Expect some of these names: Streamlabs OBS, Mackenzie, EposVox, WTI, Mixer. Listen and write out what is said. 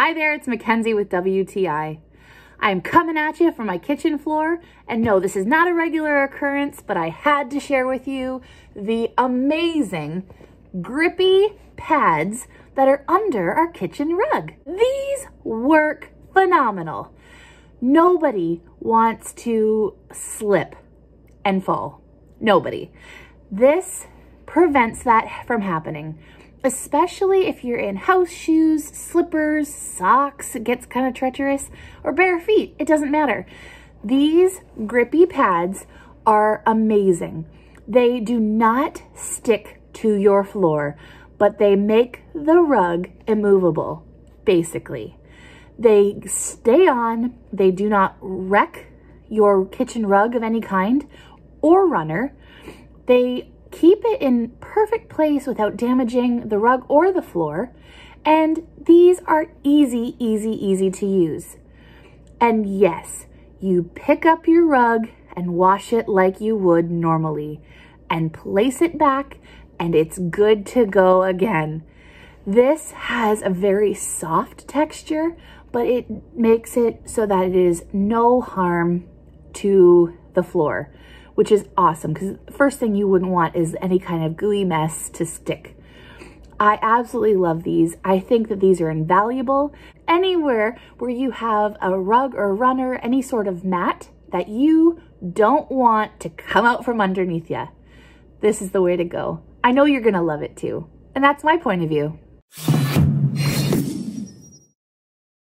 Hi there, it's Mackenzie with WTI. I'm coming at you from my kitchen floor, and no, this is not a regular occurrence, but I had to share with you the amazing grippy pads that are under our kitchen rug. These work phenomenal. Nobody wants to slip and fall. Nobody. This prevents that from happening. Especially if you're in house shoes, slippers, socks, it gets kind of treacherous, or bare feet, it doesn't matter. These grippy pads are amazing. They do not stick to your floor, but they make the rug immovable, basically. They stay on, they do not wreck your kitchen rug of any kind or runner. They keep it in perfect place without damaging the rug or the floor. And these are easy, easy, easy to use. And yes, you pick up your rug and wash it like you would normally and place it back and it's good to go again. This has a very soft texture, but it makes it so that it is no harm to the floor, which is awesome because the first thing you wouldn't want is any kind of gooey mess to stick. I absolutely love these. I think that these are invaluable. Anywhere where you have a rug or runner, any sort of mat that you don't want to come out from underneath you, this is the way to go. I know you're gonna love it too. And that's my point of view.